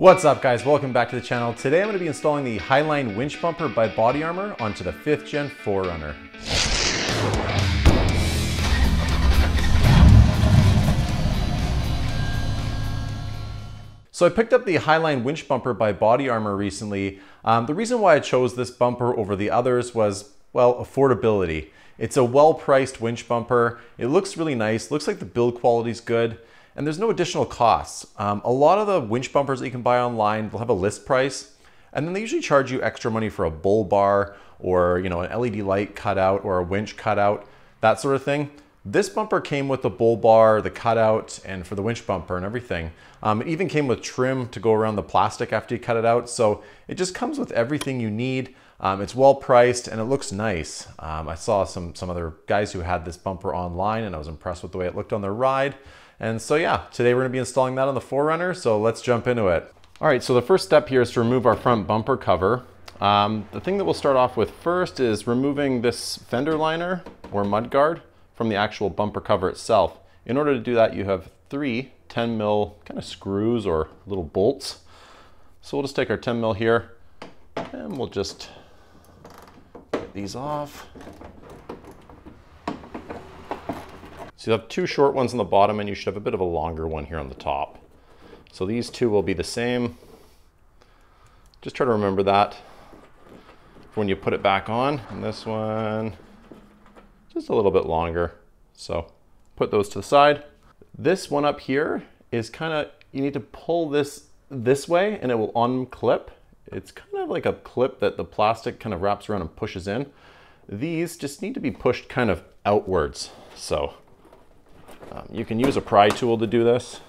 What's up guys, welcome back to the channel. Today I'm going to be installing the Highline Winch Bumper by Body Armor onto the 5th Gen 4Runner. So I picked up the Highline Winch Bumper by Body Armor recently. The reason why I chose this bumper over the others was, well, affordability. It's a well-priced winch bumper. It looks really nice, looks like the build quality's good. And there's no additional costs. A lot of the winch bumpers that you can buy online will have a list price, and then they usually charge you extra money for a bull bar or an LED light cutout or a winch cutout, that sort of thing. This bumper came with the bull bar, the cutout, and for the winch bumper and everything. It even came with trim to go around the plastic after you cut it out, so it just comes with everything you need. It's well priced and it looks nice. I saw some other guys who had this bumper online and I was impressed with the way it looked on their ride. And so yeah, today we're gonna be installing that on the 4Runner, so let's jump into it. All right, so the first step here is to remove our front bumper cover. The thing that we'll start off with first is removing this fender liner or mudguard from the actual bumper cover itself. In order to do that, you have three 10 mil kind of screws or little bolts. So we'll just take our 10 mil here and we'll just get these off. So you have two short ones on the bottom and you should have a bit of a longer one here on the top. So these two will be the same. Just try to remember that for when you put it back on. And this one, just a little bit longer. So put those to the side. This one up here is kind of, you need to pull this way and it will unclip. It's kind of like a clip that the plastic kind of wraps around and pushes in. These just need to be pushed kind of outwards. So you can use a pry tool to do this.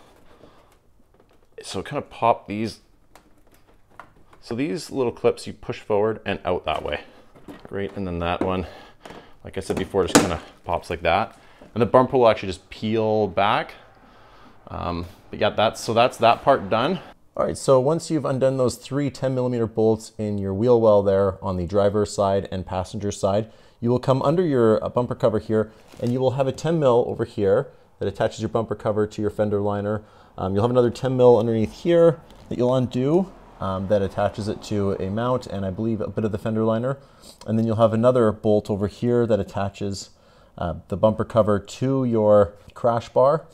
So kind of pop these. So these little clips you push forward and out that way. Great, and then that one, like I said before, just kind of pops like that. And the bumper will actually just peel back. But yeah, that's that part done. All right, so once you've undone those three 10 millimeter bolts in your wheel well there on the driver's side and passenger side, you will come under your bumper cover here and you will have a 10 mil over here that attaches your bumper cover to your fender liner. You'll have another 10 mil underneath here that you'll undo that attaches it to a mount and I believe a bit of the fender liner. And then you'll have another bolt over here that attaches the bumper cover to your crash bar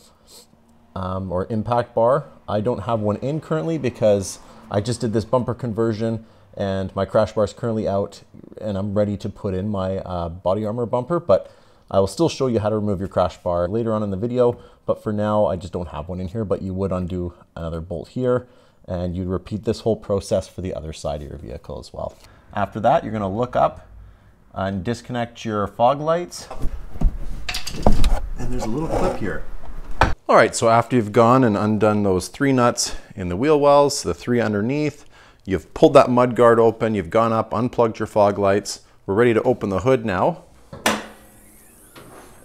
or impact bar. I don't have one in currently because I just did this bumper conversion and my crash bar is currently out and I'm ready to put in my Body Armor bumper, but I will still show you how to remove your crash bar later on in the video, but for now I just don't have one in here. But you would undo another bolt here and you'd repeat this whole process for the other side of your vehicle as well. After that, you're gonna look up and disconnect your fog lights. And there's a little clip here. All right, so after you've gone and undone those three nuts in the wheel wells, the three underneath, you've pulled that mud guard open, you've gone up, unplugged your fog lights. We're ready to open the hood now.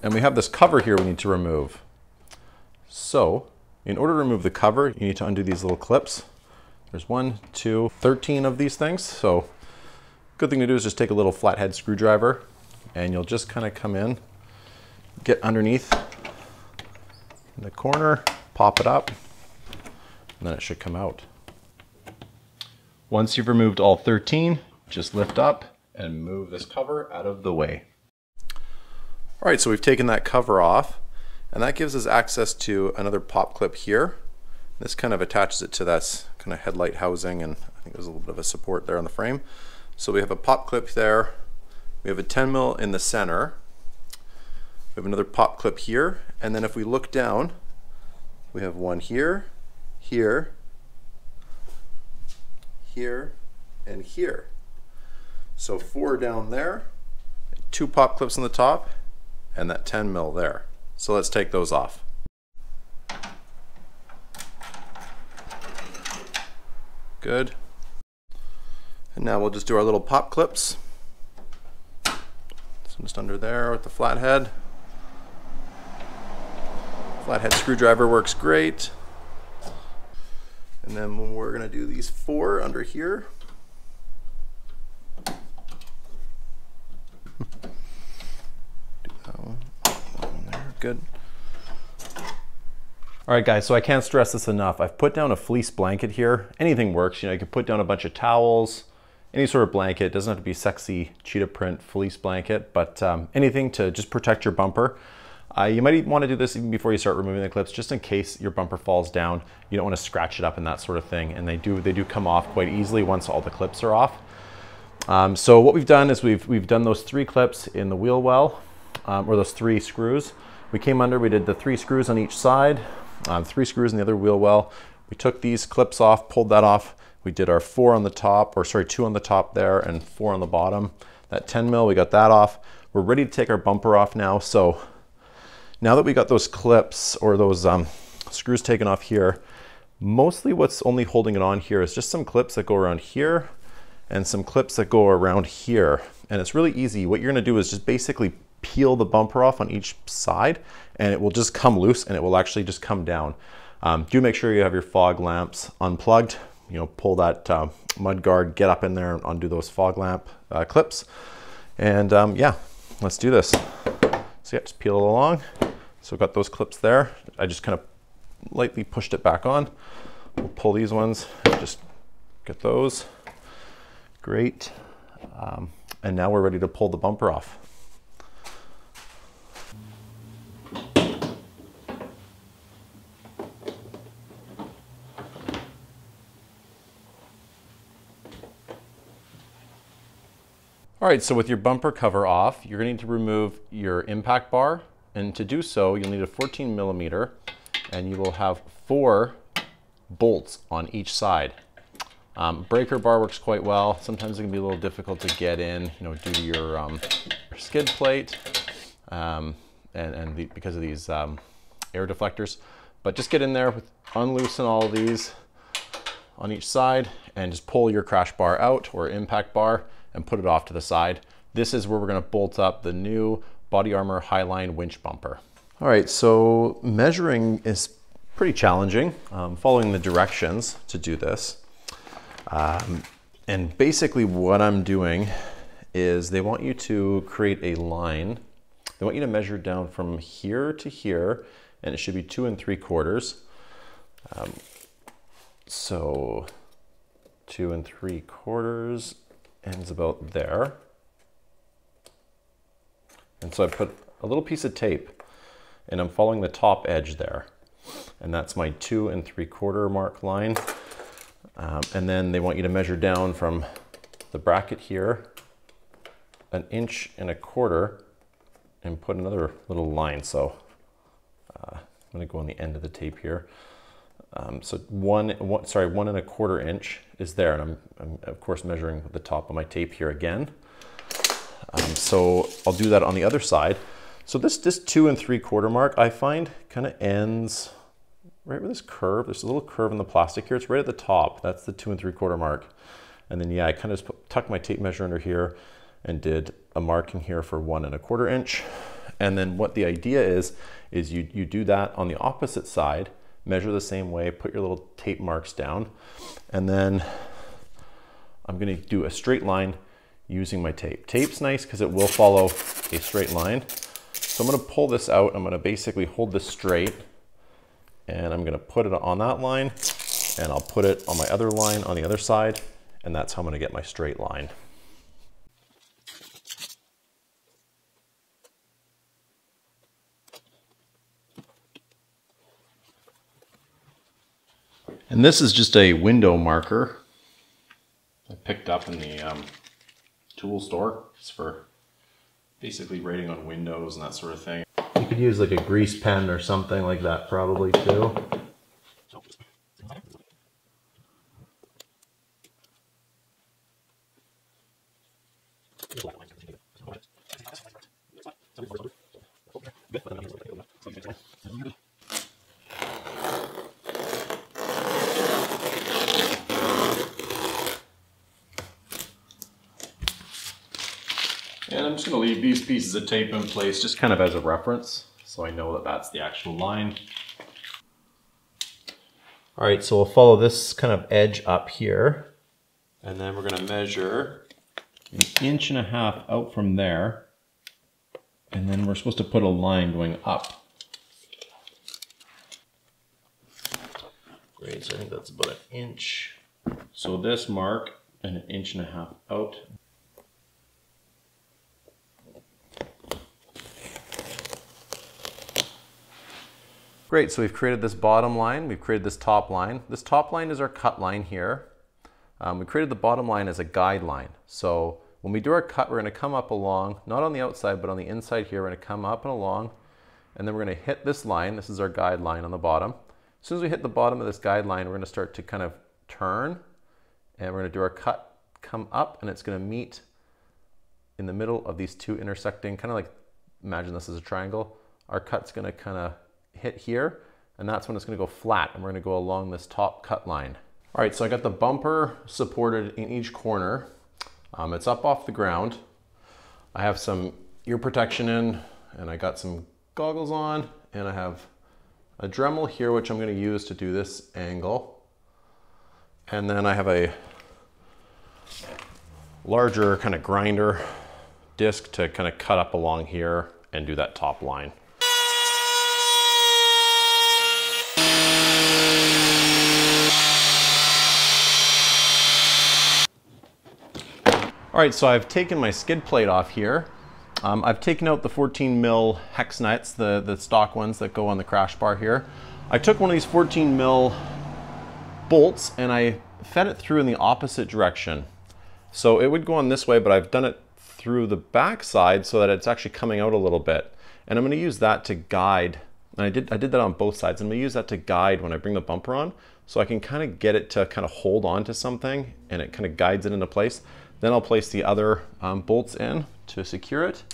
And we have this cover here we need to remove. So in order to remove the cover, you need to undo these little clips. There's 1, 2, 13 of these things. So good thing to do is just take a little flathead screwdriver and you'll just kind of come in, get underneath in the corner, pop it up, and then it should come out. Once you've removed all 13, just lift up and move this cover out of the way. All right, so we've taken that cover off and that gives us access to another pop clip here. This kind of attaches it to that kind of headlight housing and I think there's a little bit of a support there on the frame. So we have a pop clip there. We have a 10 mil in the center. We have another pop clip here. And then if we look down, we have one here, here, here, and here. So 4 down there, 2 pop clips on the top, and that 10 mil there. So let's take those off. Good. And now we'll just do our little pop clips. So just under there with the flathead. Flathead screwdriver works great. And then we're gonna do these 4 under here. Good. All right guys, so I can't stress this enough. I've put down a fleece blanket here. Anything works, you know, you can put down a bunch of towels, any sort of blanket. It doesn't have to be sexy cheetah print fleece blanket, but anything to just protect your bumper. You might even want to do this even before you start removing the clips, just in case your bumper falls down. You don't want to scratch it up and that sort of thing. And they do come off quite easily once all the clips are off. So what we've done is we've done those three clips in the wheel well, or those three screws. We came under, we did the three screws on each side, three screws in the other wheel well. We took these clips off, pulled that off. We did our four on the top, or sorry, two on the top there and four on the bottom. That 10 mil, we got that off. We're ready to take our bumper off now. So now that we got those clips or those screws taken off here, mostly what's only holding it on here is just some clips that go around here and some clips that go around here. And it's really easy. What you're gonna do is just basically peel the bumper off on each side and it will just come loose and it will actually just come down. Do make sure you have your fog lamps unplugged. You know, pull that mud guard, get up in there and undo those fog lamp clips. And yeah, let's do this. So yeah, just peel it along. So we've got those clips there. I just kind of lightly pushed it back on. We'll pull these ones, just get those. Great. And now we're ready to pull the bumper off. All right, so with your bumper cover off, you're gonna need to remove your impact bar. And to do so, you'll need a 14 millimeter and you will have four bolts on each side. Breaker bar works quite well. Sometimes it can be a little difficult to get in, you know, due to your skid plate and because of these air deflectors. But just get in there, unloosen all of these on each side and just pull your crash bar out or impact bar and put it off to the side. This is where we're gonna bolt up the new Body Armor Highline winch bumper. All right, so measuring is pretty challenging, following the directions to do this. And basically what I'm doing is they want you to create a line. They want you to measure down from here to here, and it should be 2 3/4. So 2 3/4. Ends about there. And so I put a little piece of tape and I'm following the top edge there. And that's my 2 3/4 mark line. And then they want you to measure down from the bracket here, 1 1/4 inches and put another little line. So I'm gonna go on the end of the tape here. So 1 1/4 inch is there, and I'm of course measuring the top of my tape here again. So I'll do that on the other side. So this 2 3/4 mark I find kind of ends right with this curve. There's a little curve in the plastic here. It's right at the top. That's the 2 3/4 mark. And then yeah, I kind of just tucked my tape measure under here and did a marking here for 1 1/4 inch. And then what the idea is you do that on the opposite side. Measure the same way, put your little tape marks down, and then I'm gonna do a straight line using my tape. Tape's nice because it will follow a straight line. So I'm gonna pull this out, I'm gonna basically hold this straight, and I'm gonna put it on that line, and I'll put it on my other line on the other side, and that's how I'm gonna get my straight line. And this is just a window marker I picked up in the tool store. It's for basically writing on windows and that sort of thing. You could use like a grease pen or something like that probably too. And I'm just gonna leave these pieces of tape in place just kind of as a reference, so I know that that's the actual line. All right, so we'll follow this kind of edge up here, and then we're gonna measure 1.5 inches out from there, and then we're supposed to put a line going up. grade, so I think that's about an inch. So this mark and an 1.5 inches out. Great, so we've created this bottom line, we've created this top line. This top line is our cut line here. We created the bottom line as a guideline. So when we do our cut, we're gonna come up along, not on the outside, but on the inside here, we're gonna come up and along, and then we're gonna hit this line. This is our guideline on the bottom. As soon as we hit the bottom of this guideline, we're gonna start to kind of turn, and we're gonna do our cut, come up, and it's gonna meet in the middle of these two intersecting, kind of like, imagine this is a triangle. Our cut's gonna kind of hit here, and that's when it's gonna go flat, and we're gonna go along this top cut line. All right, so I got the bumper supported in each corner. It's up off the ground. I have some ear protection in, and I got some goggles on, and I have a Dremel here, which I'm gonna use to do this angle. And then I have a larger kind of grinder disc to kind of cut up along here and do that top line. All right, so I've taken my skid plate off here. I've taken out the 14 mil hex nuts, the stock ones that go on the crash bar here. I took one of these 14 mil bolts and I fed it through in the opposite direction. So it would go on this way, but I've done it through the back side so that it's actually coming out a little bit. And I'm gonna use that to guide, and I did that on both sides. I'm gonna use that to guide when I bring the bumper on, so I can kind of get it to kind of hold on to something and it kind of guides it into place. Then I'll place the other bolts in to secure it.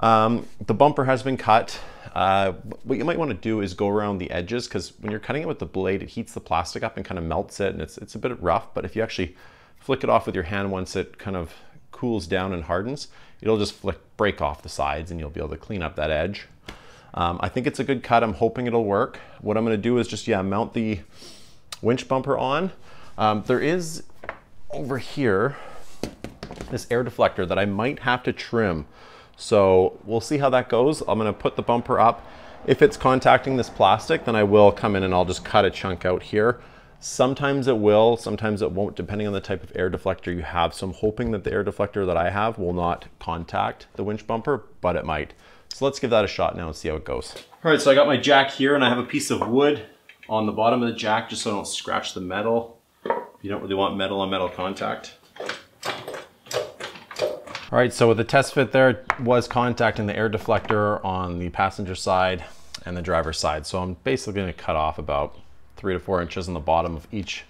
The bumper has been cut. What you might want to do is go around the edges, because when you're cutting it with the blade, it heats the plastic up and kind of melts it, and it's a bit rough, but if you actually flick it off with your hand once it kind of cools down and hardens, it'll just break off the sides and you'll be able to clean up that edge. I think it's a good cut. I'm hoping it'll work. What I'm going to do is just, yeah, mount the winch bumper on. There is over here this air deflector that I might have to trim. So we'll see how that goes. I'm gonna put the bumper up. If it's contacting this plastic, then I will come in and I'll just cut a chunk out here. Sometimes it will, sometimes it won't, depending on the type of air deflector you have. So I'm hoping that the air deflector that I have will not contact the winch bumper, but it might. So let's give that a shot now and see how it goes. All right, so I got my jack here and I have a piece of wood on the bottom of the jack just so I don't scratch the metal. You don't really want metal on metal contact. All right, so with the test fit there, it was contacting the air deflector on the passenger side and the driver's side. So I'm basically gonna cut off about 3 to 4 inches on the bottom of each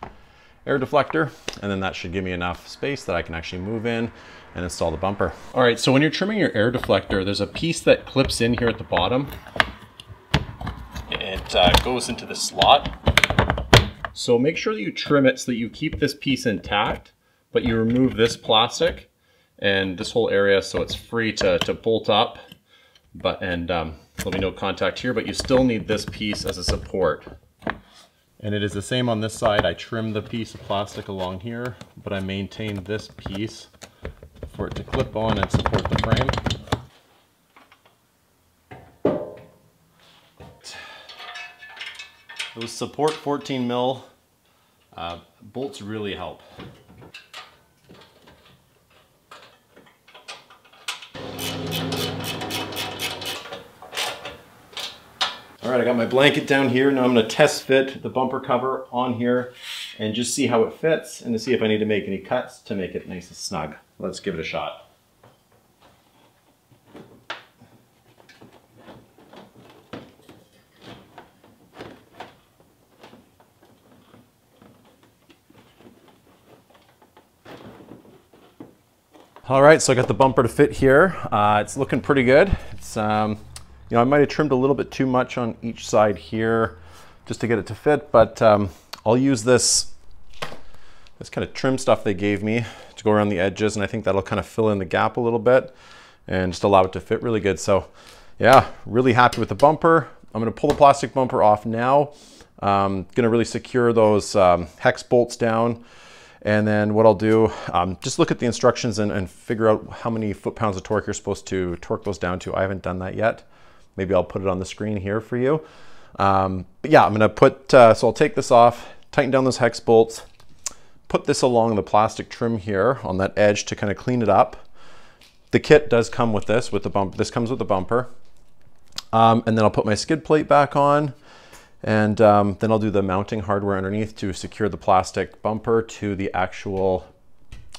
air deflector. And then that should give me enough space that I can actually move in and install the bumper. All right, so when you're trimming your air deflector, there's a piece that clips in here at the bottom. It goes into the slot. So make sure that you trim it so that you keep this piece intact, but you remove this plastic and this whole area, so it's free to bolt up, but there'll be no contact here, but you still need this piece as a support. And it is the same on this side. I trimmed the piece of plastic along here, but I maintained this piece for it to clip on and support the frame. Those support 14 mil bolts really help. All right, I got my blanket down here. Now I'm gonna test fit the bumper cover on here and just see how it fits and to see if I need to make any cuts to make it nice and snug. Let's give it a shot. All right, so I got the bumper to fit here. It's looking pretty good. It's you know, I might have trimmed a little bit too much on each side here just to get it to fit, but I'll use this kind of trim stuff they gave me to go around the edges, and I think that'll kind of fill in the gap a little bit and just allow it to fit really good. So yeah, really happy with the bumper. I'm gonna pull the plastic bumper off now. Gonna really secure those hex bolts down. And then what I'll do, just look at the instructions and figure out how many foot-pounds of torque you're supposed to torque those down to. I haven't done that yet. Maybe I'll put it on the screen here for you. But yeah, I'm gonna put, so I'll take this off, tighten down those hex bolts, put this along the plastic trim here on that edge to kind of clean it up. The kit does come with this, with the bumper. This comes with the bumper. And then I'll put my skid plate back on, and then I'll do the mounting hardware underneath to secure the plastic bumper to the actual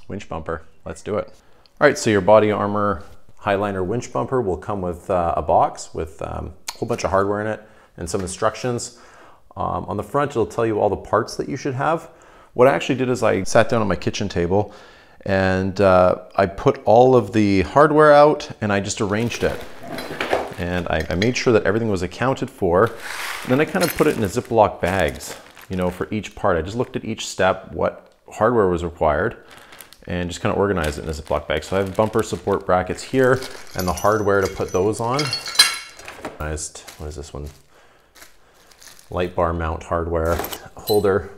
winch bumper. Let's do it. All right, so your Body Armor Highliner winch bumper will come with a box with a whole bunch of hardware in it and some instructions. On the front, it'll tell you all the parts that you should have. What I actually did is I sat down at my kitchen table and I put all of the hardware out and I just arranged it. And I made sure that everything was accounted for. And then I kind of put it in a Ziploc bags, you know, for each part. I just looked at each step, what hardware was required, and just kind of organized it in a Ziploc bag. So I have bumper support brackets here and the hardware to put those on. What is this one? Light bar mount hardware holder.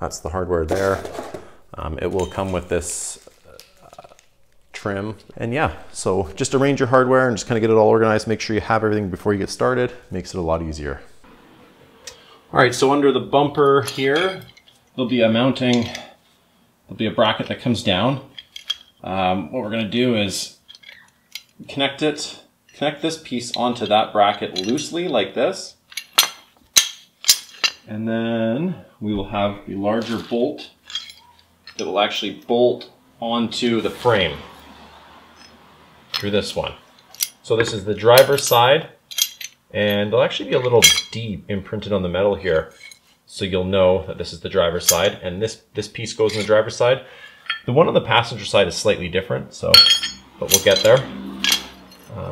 That's the hardware there. It will come with this trim. And yeah, so just arrange your hardware and just kind of get it all organized. Make sure you have everything before you get started. Makes it a lot easier. All right, so under the bumper here, there'll be a mounting, there'll be a bracket that comes down. What we're gonna do is connect this piece onto that bracket loosely like this. And then we will have a larger bolt that will actually bolt onto the frame through this one. So this is the driver's side, and there'll actually be a little D imprinted on the metal here. So you'll know that this is the driver's side, and this piece goes on the driver's side. The one on the passenger side is slightly different, so, but we'll get there.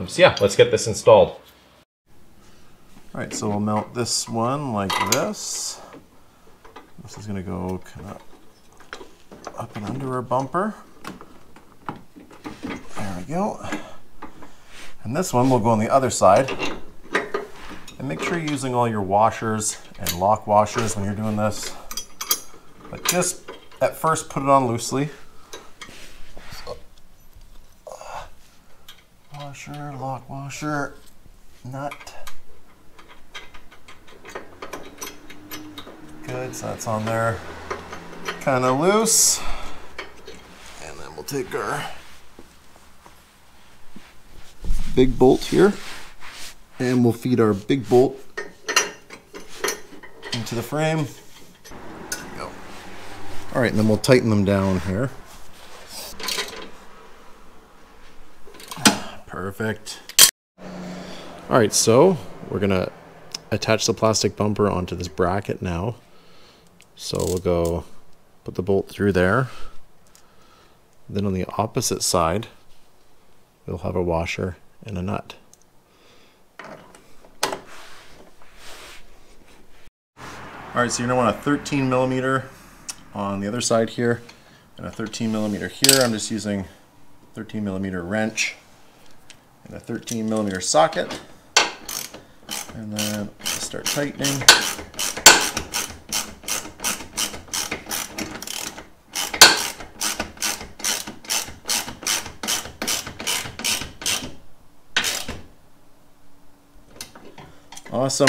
So yeah, let's get this installed. All right, so we'll mount this one like this. This is gonna go kind of up and under our bumper. There we go. And this one will go on the other side. And make sure you're using all your washers and lock washers when you're doing this. But just at first put it on loosely. Washer, lock washer, nut. Good, so that's on there. Kind of loose. And then we'll take our big bolt here. And we'll feed our big bolt into the frame. There we go. All right, and then we'll tighten them down here. Perfect. All right, so we're gonna attach the plastic bumper onto this bracket now. So we'll go put the bolt through there. Then on the opposite side, we'll have a washer and a nut. All right, so you're gonna want a 13mm on the other side here and a 13mm here. I'm just using 13mm wrench and a 13mm socket. And then start tightening. Awesome.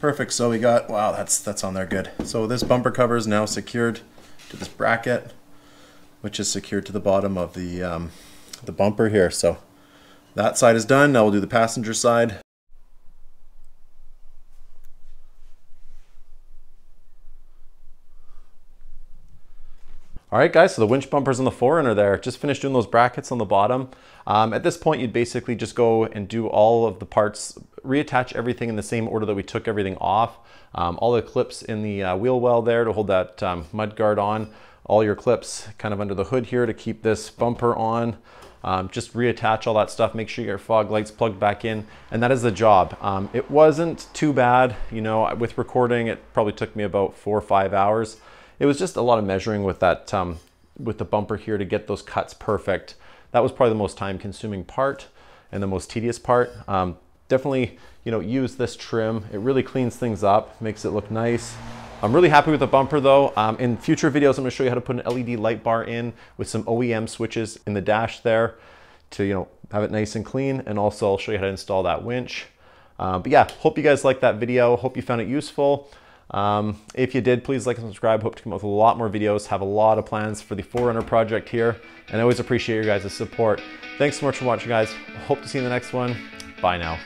Perfect, so we got, wow, that's on there, good. So this bumper cover is now secured to this bracket, which is secured to the bottom of the bumper here. So that side is done, now we'll do the passenger side. All right guys, so the winch bumpers on the 4Runner there. Just finished doing those brackets on the bottom. At this point, you'd basically just go and do all of the parts, reattach everything in the same order that we took everything off. All the clips in the wheel well there to hold that mud guard on. All your clips kind of under the hood here to keep this bumper on. Just reattach all that stuff, make sure your fog lights plugged back in, and that is the job. It wasn't too bad, you know, with recording, it probably took me about 4 or 5 hours. It was just a lot of measuring with that, with the bumper here to get those cuts perfect. That was probably the most time consuming part and the most tedious part. Definitely, you know, use this trim. It really cleans things up, makes it look nice. I'm really happy with the bumper though. In future videos, I'm gonna show you how to put an LED light bar in with some OEM switches in the dash there to, you know, have it nice and clean. And also I'll show you how to install that winch. But yeah, hope you guys liked that video. Hope you found it useful. If you did, please like and subscribe. Hope to come up with a lot more videos. Have a lot of plans for the 4Runner project here, and I always appreciate your guys' support. Thanks so much for watching, guys. Hope to see you in the next one. Bye now.